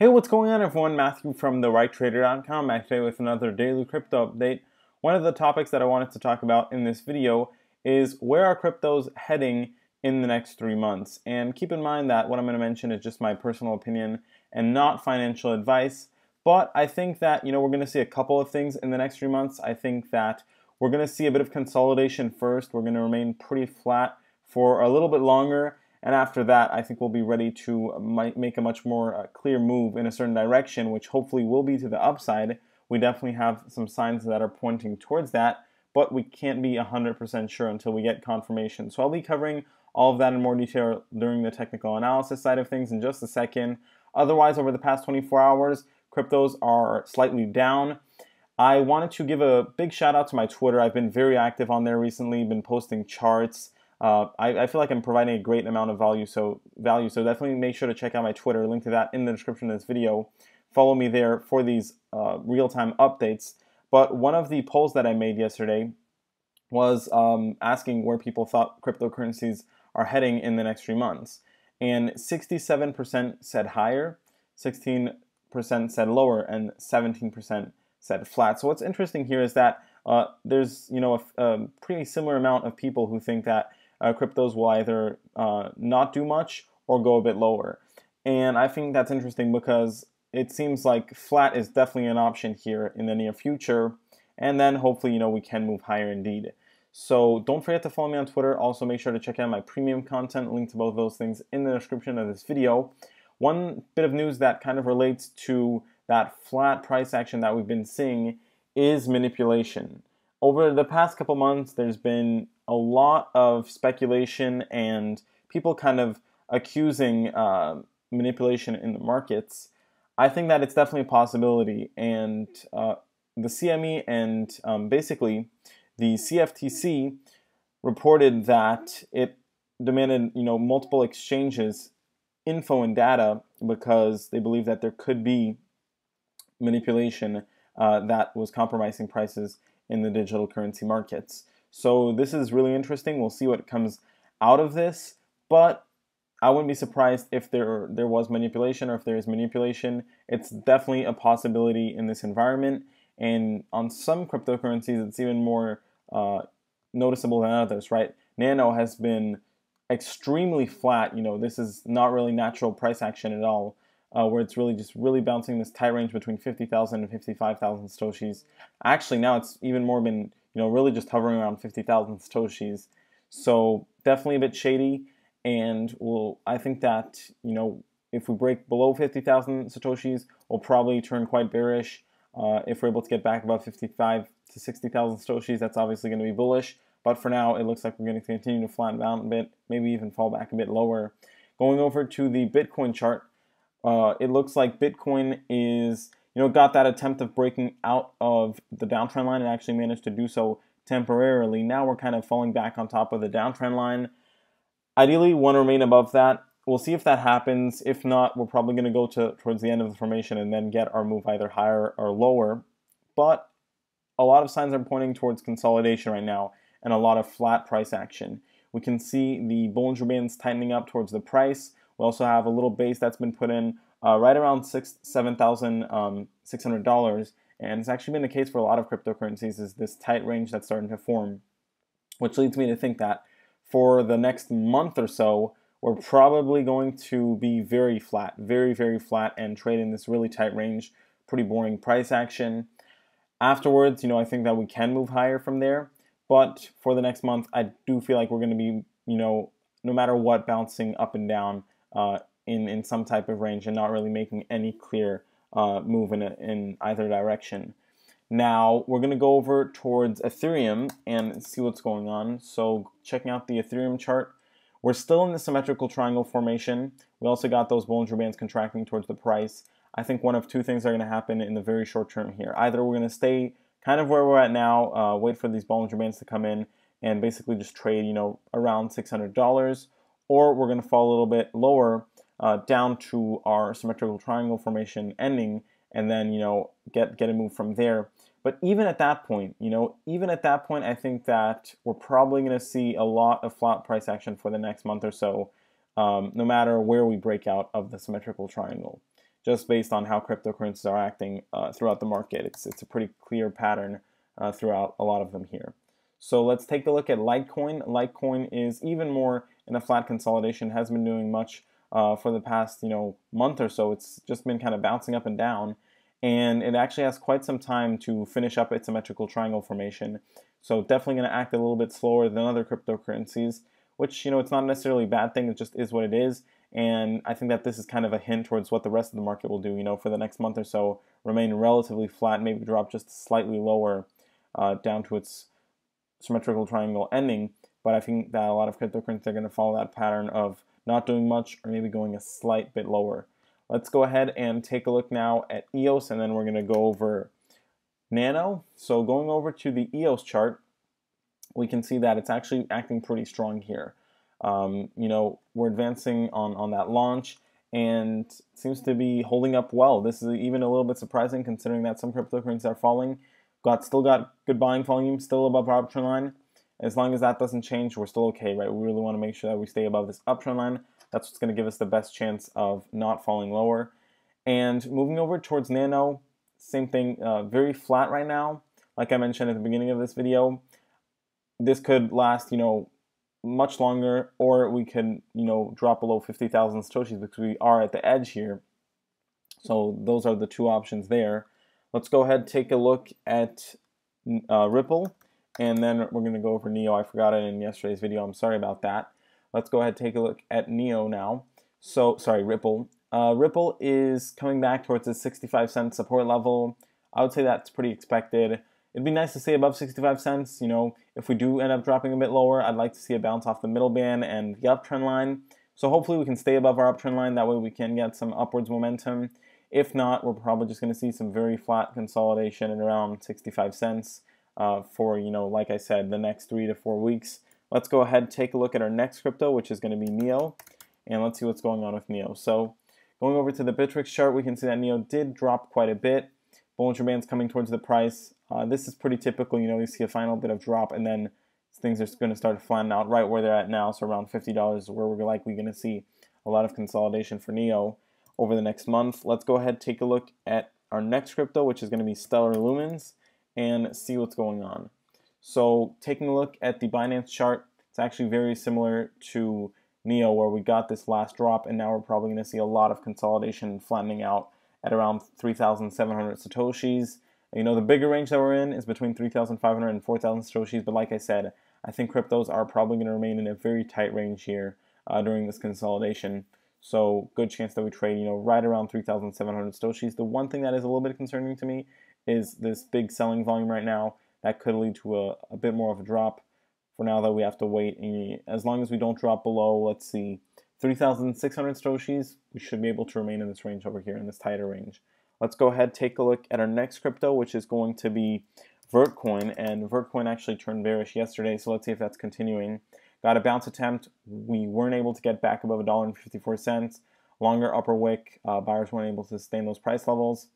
Hey, what's going on everyone? Matthew from TheRightTrader.com back today with another daily crypto update. One of the topics that I wanted to talk about in this video is where are cryptos heading in the next 3 months? And keep in mind that what I'm going to mention is just my personal opinion and not financial advice. But I think that, we're going to see a couple of things in the next 3 months. I think that we're going to see a bit of consolidation first. We're going to remain pretty flat for a little bit longer. And after that, I think we'll be ready to make a much more clear move in a certain direction, which hopefully will be to the upside. We definitely have some signs that are pointing towards that, but we can't be 100% sure until we get confirmation. So I'll be covering all of that in more detail during the technical analysis side of things in just a second. Otherwise, over the past 24 hours, cryptos are slightly down. I wanted to give a big shout out to my Twitter. I've been very active on there recently, been posting charts. I feel like I'm providing a great amount of value, so definitely make sure to check out my Twitter, link to that in the description of this video. Follow me there for these real-time updates. But one of the polls that I made yesterday was asking where people thought cryptocurrencies are heading in the next 3 months. And 67% said higher, 16% said lower, and 17% said flat. So what's interesting here is that there's a pretty similar amount of people who think that cryptos will either not do much or go a bit lower. And I think that's interesting because it seems like flat is definitely an option here in the near future. And then hopefully, we can move higher indeed. So don't forget to follow me on Twitter. Also, make sure to check out my premium content. Link to both of those things in the description of this video. One bit of news that kind of relates to that flat price action that we've been seeing is manipulation. Over the past couple months, there's been a lot of speculation and people kind of accusing manipulation in the markets. I think that it's definitely a possibility, and the CME and basically the CFTC reported that it demanded multiple exchanges info and data because they believe that there could be manipulation that was compromising prices in the digital currency markets. So this is really interesting. We'll see what comes out of this, but I wouldn't be surprised if there was manipulation, or if there is manipulation. It's definitely a possibility in this environment, and on some cryptocurrencies it's even more noticeable than others, right? Nano has been extremely flat. This is not really natural price action at all. Where it's really bouncing this tight range between 50,000 and 55,000 satoshis. Actually, now it's even more been, really just hovering around 50,000 satoshis. So definitely a bit shady, and I think that, if we break below 50,000 satoshis, we'll probably turn quite bearish. If we're able to get back above 55 to 60,000 satoshis, that's obviously going to be bullish. But for now, it looks like we're going to continue to flatten down a bit, maybe even fall back a bit lower. Going over to the Bitcoin chart, it looks like Bitcoin is, got that attempt of breaking out of the downtrend line and actually managed to do so temporarily. Now we're kind of falling back on top of the downtrend line. Ideally, we want to remain above that. We'll see if that happens. If not, we're probably going to go towards the end of the formation and then get our move either higher or lower. But a lot of signs are pointing towards consolidation right now and a lot of flat price action. We can see the Bollinger Bands tightening up towards the price. We also have a little base that's been put in right around $7,600, and it's actually been the case for a lot of cryptocurrencies, is this tight range that's starting to form, which leads me to think that for the next month or so, we're probably going to be very flat, very, very flat, and trade in this really tight range, pretty boring price action. Afterwards, I think that we can move higher from there, but for the next month, I do feel like we're going to be, no matter what, bouncing up and down in some type of range and not really making any clear move in either direction. Now we're going to go over towards Ethereum and see what's going on. So checking out the Ethereum chart, we're still in the symmetrical triangle formation. We also got those Bollinger Bands contracting towards the price. I think one of two things are going to happen in the very short term here. Either we're going to stay kind of where we're at now, wait for these Bollinger Bands to come in and basically just trade, around $600, or we're going to fall a little bit lower down to our symmetrical triangle formation ending, and then, get a move from there. But even at that point, I think that we're probably going to see a lot of flat price action for the next month or so, no matter where we break out of the symmetrical triangle. just based on how cryptocurrencies are acting throughout the market. It's a pretty clear pattern throughout a lot of them here. So let's take a look at Litecoin. Litecoin is even more in a flat consolidation, has been doing much for the past month or so. It's just been kind of bouncing up and down, and it actually has quite some time to finish up its symmetrical triangle formation. So definitely going to act a little bit slower than other cryptocurrencies, which it's not necessarily a bad thing. It just is what it is, and I think that this is kind of a hint towards what the rest of the market will do. For the next month or so, remain relatively flat, maybe drop just slightly lower down to its symmetrical triangle ending. But I think that a lot of cryptocurrencies are going to follow that pattern of not doing much or maybe going a slight bit lower. Let's go ahead and take a look now at EOS, and then we're going to go over Nano. So going over to the EOS chart, we can see that it's actually acting pretty strong here. We're advancing on that launch, and seems to be holding up well. This is even a little bit surprising considering that some cryptocurrencies are falling. Still got good buying volume, still above our uptrend line. As long as that doesn't change, we're still okay, right? We really want to make sure that we stay above this uptrend line. That's what's going to give us the best chance of not falling lower. And moving over towards Nano, same thing, very flat right now. Like I mentioned at the beginning of this video, this could last, much longer, or we can, drop below 50,000 satoshis because we are at the edge here. So those are the two options there. Let's go ahead and take a look at Ripple, and then we're going to go over NEO. I forgot it in yesterday's video. I'm sorry about that. Let's go ahead and take a look at NEO now. So, sorry, Ripple. Ripple is coming back towards its 65 cents support level. I would say that's pretty expected. It'd be nice to stay above 65 cents. If we do end up dropping a bit lower, I'd like to see a bounce off the middle band and the uptrend line. So hopefully we can stay above our uptrend line. That way we can get some upwards momentum. If not, we're probably just going to see some very flat consolidation at around 65 cents for, like I said, the next 3 to 4 weeks. Let's go ahead and take a look at our next crypto, which is going to be NEO, and let's see what's going on with NEO. So going over to the Bittrex chart, we can see that NEO did drop quite a bit. Bollinger Bands coming towards the price. This is pretty typical. You see a final bit of drop, and then things are going to start to flatten out right where they're at now. So around $50 is where we're likely going to see a lot of consolidation for NEO over the next month. Let's go ahead and take a look at our next crypto, which is going to be Stellar Lumens, and see what's going on. So taking a look at the Binance chart, it's actually very similar to NEO, where we got this last drop, and now we're probably going to see a lot of consolidation flattening out at around 3,700 satoshis. The bigger range that we're in is between 3,500 and 4,000 satoshis, but like I said, I think cryptos are probably going to remain in a very tight range here during this consolidation. So good chance that we trade, right around 3,700 satoshis. The one thing that is a little bit concerning to me is this big selling volume right now. That could lead to a bit more of a drop. For now, though, we have to wait. And as long as we don't drop below, let's see, 3,600 satoshis, we should be able to remain in this range over here, in this tighter range. Let's go ahead, take a look at our next crypto, which is going to be Vertcoin. And Vertcoin actually turned bearish yesterday, so let's see if that's continuing. Got a bounce attempt. We weren't able to get back above $1.54. Longer upper wick. Buyers weren't able to sustain those price levels.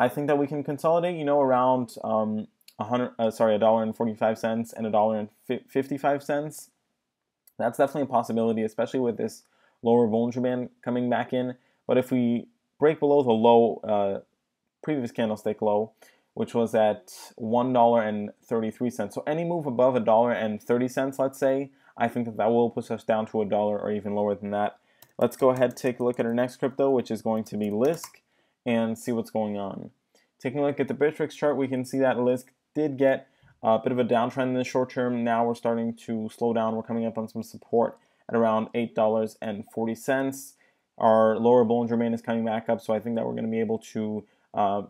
I think that we can consolidate, around $1.45 and $1.55. That's definitely a possibility, especially with this lower Bollinger Band coming back in. But if we break below the low, previous candlestick low, which was at $1.33. So any move above $1.30, let's say, I think that will push us down to $1 or even lower than that. Let's go ahead and take a look at our next crypto, which is going to be Lisk, and see what's going on. Taking a look at the Bittrex chart, we can see that Lisk did get a bit of a downtrend in the short term. Now we're starting to slow down. We're coming up on some support at around $8.40. Our lower Bollinger Band is coming back up, so I think that we're going to be able to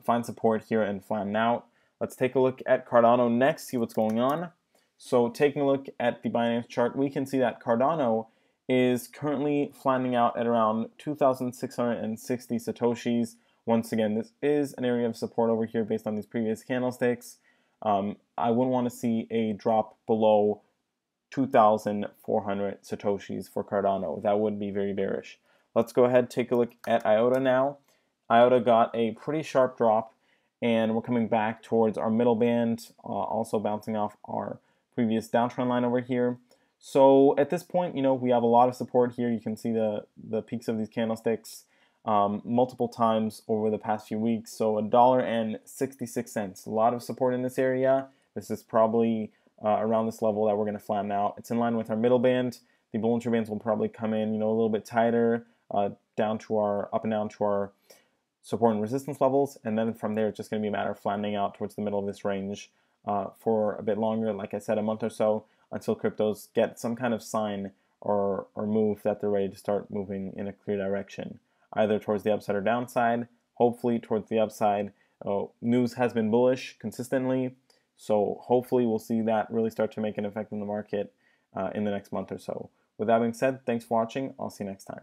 find support here and flatten out. Let's take a look at Cardano next, see what's going on. So taking a look at the Binance chart, we can see that Cardano is currently flattening out at around 2,660 satoshis. Once again, this is an area of support over here based on these previous candlesticks. I wouldn't want to see a drop below 2,400 satoshis for Cardano. That would be very bearish. Let's go ahead, take a look at IOTA now. IOTA got a pretty sharp drop, and we're coming back towards our middle band, also bouncing off our previous downtrend line over here. So at this point, we have a lot of support here. You can see the peaks of these candlesticks. multiple times over the past few weeks. So $1.66, a lot of support in this area. This is probably around this level that we're going to flatten out. It's in line with our middle band. The Bollinger Bands will probably come in, you know, a little bit tighter, down to our up and down to our support and resistance levels, and then from there it's just going to be a matter of flattening out towards the middle of this range for a bit longer, like I said, a month or so, until cryptos get some kind of sign or move that they're ready to start moving in a clear direction, either towards the upside or downside. Hopefully towards the upside. News has been bullish consistently, so hopefully we'll see that really start to make an effect in the market in the next month or so. With that being said, thanks for watching. I'll see you next time.